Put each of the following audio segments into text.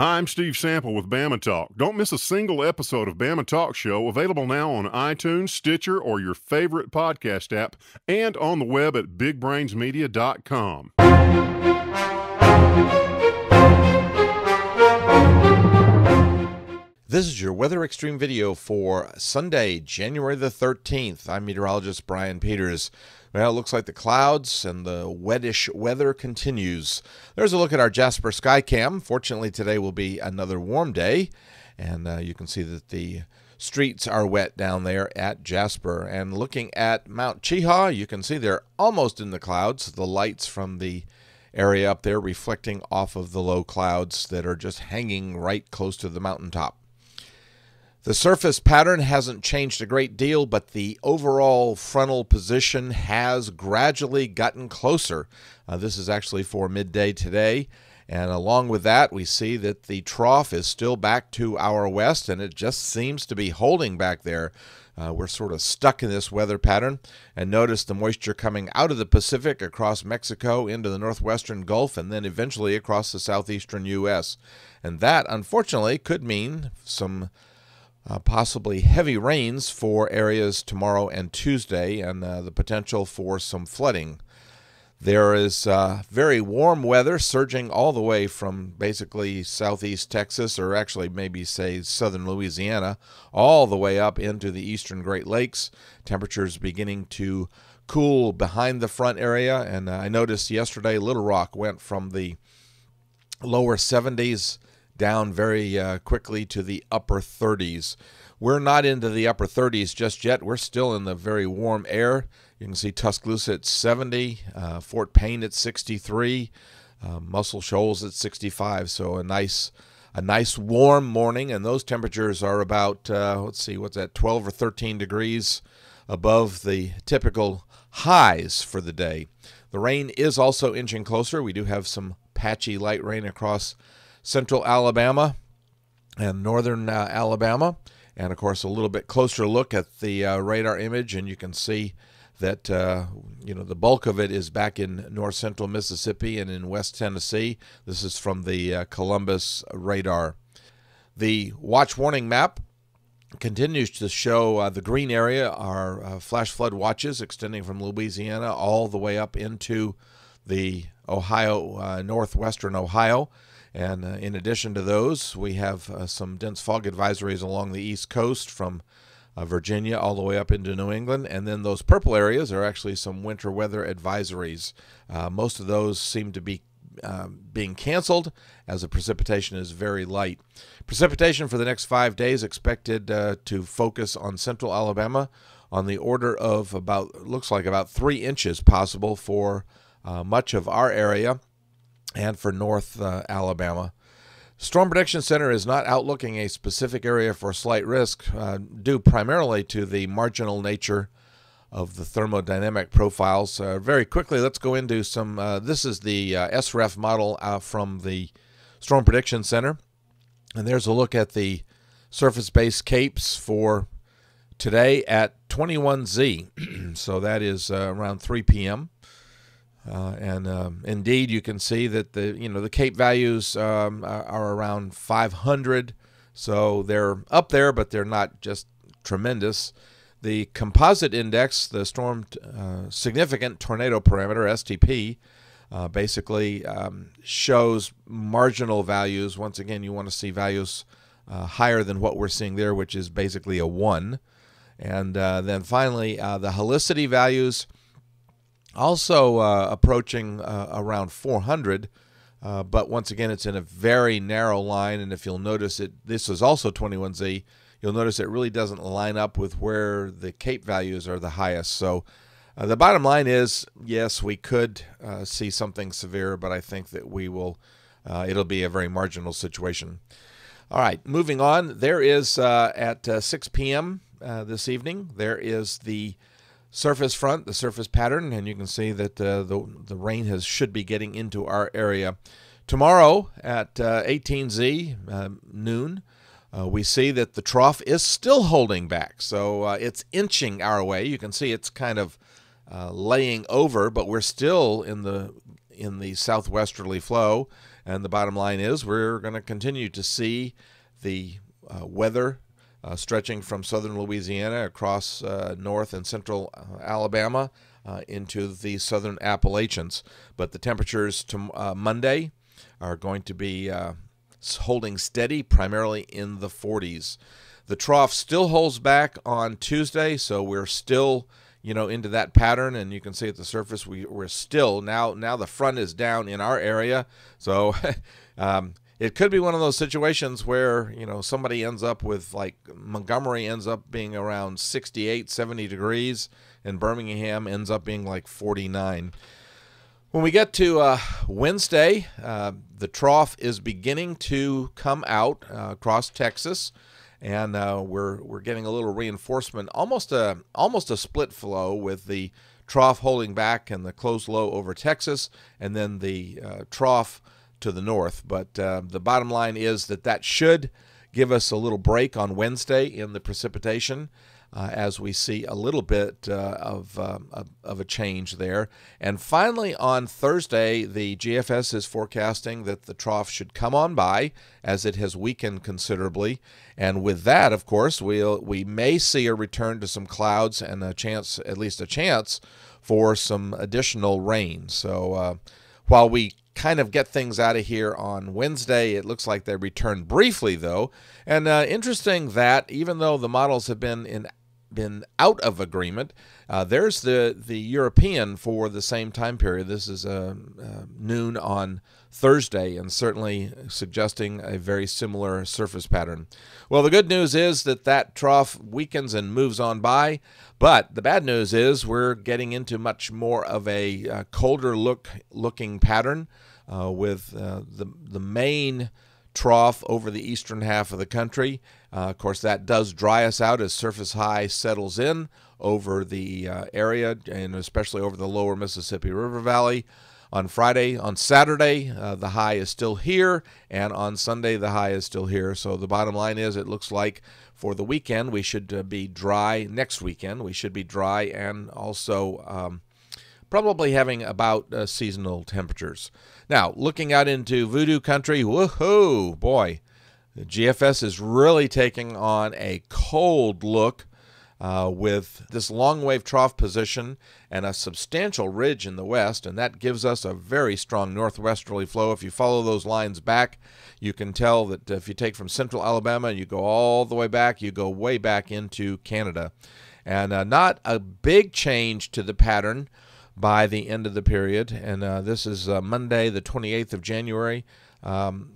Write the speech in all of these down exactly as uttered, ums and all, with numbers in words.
Hi, I'm Steve Sample with Bama Talk. Don't miss a single episode of Bama Talk Show, available now on iTunes, Stitcher, or your favorite podcast app, and on the web at big brains media dot com. This is your Weather Extreme video for Sunday, January the thirteenth. I'm meteorologist Brian Peters. Well, it looks like the clouds and the wettish weather continues. There's a look at our Jasper SkyCam. Fortunately, today will be another warm day, and uh, you can see that the streets are wet down there at Jasper. And looking at Mount Cheaha, you can see they're almost in the clouds. The lights from the area up there reflecting off of the low clouds that are just hanging right close to the mountaintop. The surface pattern hasn't changed a great deal, but the overall frontal position has gradually gotten closer. Uh, this is actually for midday today. And along with that, we see that the trough is still back to our west, and it just seems to be holding back there. Uh, we're sort of stuck in this weather pattern. And notice the moisture coming out of the Pacific across Mexico into the northwestern Gulf, and then eventually across the southeastern U S And that, unfortunately, could mean some Uh, possibly heavy rains for areas tomorrow and Tuesday, and uh, the potential for some flooding. There is uh, very warm weather surging all the way from basically southeast Texas, or actually maybe say southern Louisiana, all the way up into the eastern Great Lakes. Temperatures beginning to cool behind the front area, and uh, I noticed yesterday Little Rock went from the lower seventies down very uh, quickly to the upper thirties. We're not into the upper thirties just yet. We're still in the very warm air. You can see Tuscaloosa at seventy, uh, Fort Payne at sixty-three, uh, Muscle Shoals at sixty-five. So a nice, a nice warm morning, and those temperatures are about uh, let's see, what's that, twelve or thirteen degrees above the typical highs for the day. The rain is also inching closer. We do have some patchy light rain across central Alabama and northern uh, Alabama. And of course, a little bit closer look at the uh, radar image, and you can see that uh, you know, the bulk of it is back in north central Mississippi and in west Tennessee. This is from the uh, Columbus radar. The watch warning map continues to show uh, the green area are uh, flash flood watches extending from Louisiana all the way up into the Ohio, uh, northwestern Ohio. And uh, in addition to those, we have uh, some dense fog advisories along the east coast from uh, Virginia all the way up into New England. And then those purple areas are actually some winter weather advisories. Uh, most of those seem to be uh, being canceled as the precipitation is very light. Precipitation for the next five days expected uh, to focus on central Alabama on the order of about, looks like about three inches possible for uh, much of our area, and for north uh, Alabama. Storm Prediction Center is not outlooking a specific area for slight risk, uh, due primarily to the marginal nature of the thermodynamic profiles. Uh, very quickly, let's go into some, uh, this is the uh, S R E F model uh, from the Storm Prediction Center. And there's a look at the surface-based CAPEs for today at twenty-one Z. So that is uh, around three P M Uh, and uh, indeed, you can see that the you know the CAPE values um, are, are around five hundred, so they're up there, but they're not just tremendous. The composite index, the storm uh, significant tornado parameter (S T P), uh, basically um, shows marginal values. Once again, you want to see values uh, higher than what we're seeing there, which is basically a one. And uh, then finally, uh, the helicity values, also uh, approaching uh, around four hundred, uh, but once again, it's in a very narrow line. And if you'll notice it, this is also twenty-one Z, you'll notice it really doesn't line up with where the CAPE values are the highest. So uh, the bottom line is, yes, we could uh, see something severe, but I think that we will, uh, it'll be a very marginal situation. All right, moving on, there is uh, at uh, six P M uh, this evening, there is the surface front, the surface pattern, and you can see that uh, the, the rain has should be getting into our area. Tomorrow at uh, eighteen Z, uh, noon, uh, we see that the trough is still holding back. So uh, it's inching our way. You can see it's kind of uh, laying over, but we're still in the in the southwesterly flow. And the bottom line is we're going to continue to see the uh, weather uh, stretching from southern Louisiana across uh, north and central uh, Alabama uh, into the southern Appalachians. But the temperatures to uh, Monday are going to be uh, holding steady, primarily in the forties. The trough still holds back on Tuesday, so we're still, you know, into that pattern, and you can see at the surface we, we're still now now the front is down in our area, so um, it could be one of those situations where, you know, somebody ends up with, like, Montgomery ends up being around sixty-eight, seventy degrees, and Birmingham ends up being like forty-nine. When we get to uh, Wednesday, uh, the trough is beginning to come out uh, across Texas, and uh, we're we're getting a little reinforcement, almost a almost a split flow, with the trough holding back and the closed low over Texas, and then the uh, trough to the north. But uh, the bottom line is that that should give us a little break on Wednesday in the precipitation, Uh, as we see a little bit uh, of, um, of, of a change there. And finally, on Thursday, the G F S is forecasting that the trough should come on by, as it has weakened considerably. And with that, of course, we'll, we may see a return to some clouds and a chance, at least a chance, for some additional rain. So uh, while we kind of get things out of here on Wednesday, it looks like they return briefly, though. And uh, interesting that even though the models have been in been out of agreement. Uh, there's the, the European for the same time period. This is uh, uh, noon on Thursday, and certainly suggesting a very similar surface pattern. Well, the good news is that that trough weakens and moves on by, but the bad news is we're getting into much more of a uh, colder look looking pattern uh, with uh, the, the main trough over the eastern half of the country. Uh, of course, that does dry us out as surface high settles in over the uh, area, and especially over the lower Mississippi River Valley. On Friday, on Saturday, uh, the high is still here, and on Sunday, the high is still here. So the bottom line is it looks like for the weekend, we should uh, be dry. Next weekend, we should be dry, and also um, probably having about uh, seasonal temperatures. Now, looking out into voodoo country, woohoo, boy, the G F S is really taking on a cold look uh, with this long wave trough position and a substantial ridge in the west, and that gives us a very strong northwesterly flow. If you follow those lines back, you can tell that if you take from central Alabama and you go all the way back, you go way back into Canada. And uh, not a big change to the pattern by the end of the period, and uh, this is uh, Monday, the twenty-eighth of January. Um,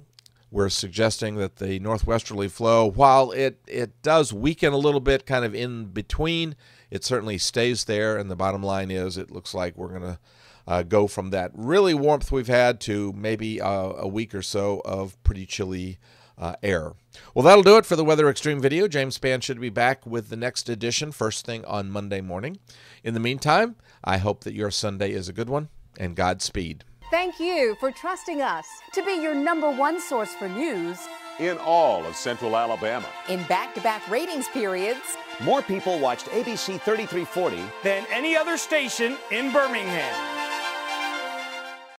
we're suggesting that the northwesterly flow, while it, it does weaken a little bit kind of in between, it certainly stays there, and the bottom line is it looks like we're going to uh, go from that really warmth we've had to maybe uh, a week or so of pretty chilly Uh, air. Well, that'll do it for the Weather Extreme video. James Spann should be back with the next edition first thing on Monday morning. In the meantime, I hope that your Sunday is a good one, and Godspeed. Thank you for trusting us to be your number one source for news in all of central Alabama. In back-to-back ratings periods, more people watched A B C thirty-three forty than any other station in Birmingham.